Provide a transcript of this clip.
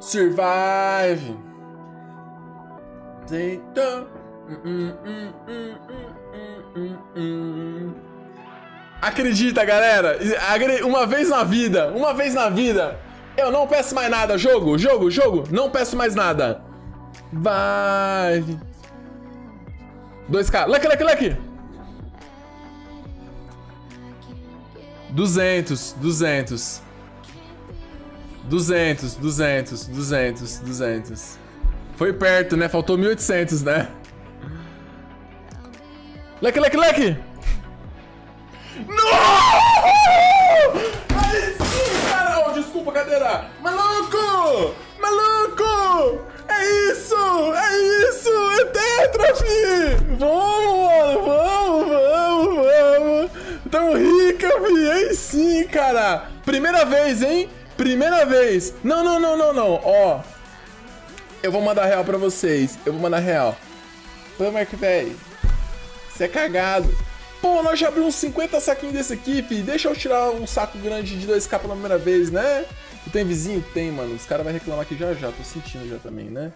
Survive! Acredita, galera! Uma vez na vida! Eu não peço mais nada! Jogo! Não peço mais nada! Vai! 2K! Lucky! 200. Foi perto, né? Faltou 1800, né? Leque! Não! Aí sim, caralho! Desculpa, cadeira! Maluco! É isso! É tetra, fi! Vamos! Tão rica, fi! Aí sim, cara! Primeira vez, hein? Não. Ó. Eu vou mandar real pra vocês. Pô, Mark, velho. Você é cagado. Pô, nós já abrimos uns 50 saquinhos desse aqui, fi. Deixa eu tirar um saco grande de 2K pela primeira vez, né? Tu tem vizinho? Tem, mano. Os caras vão reclamar aqui já já. Tô sentindo já também, né?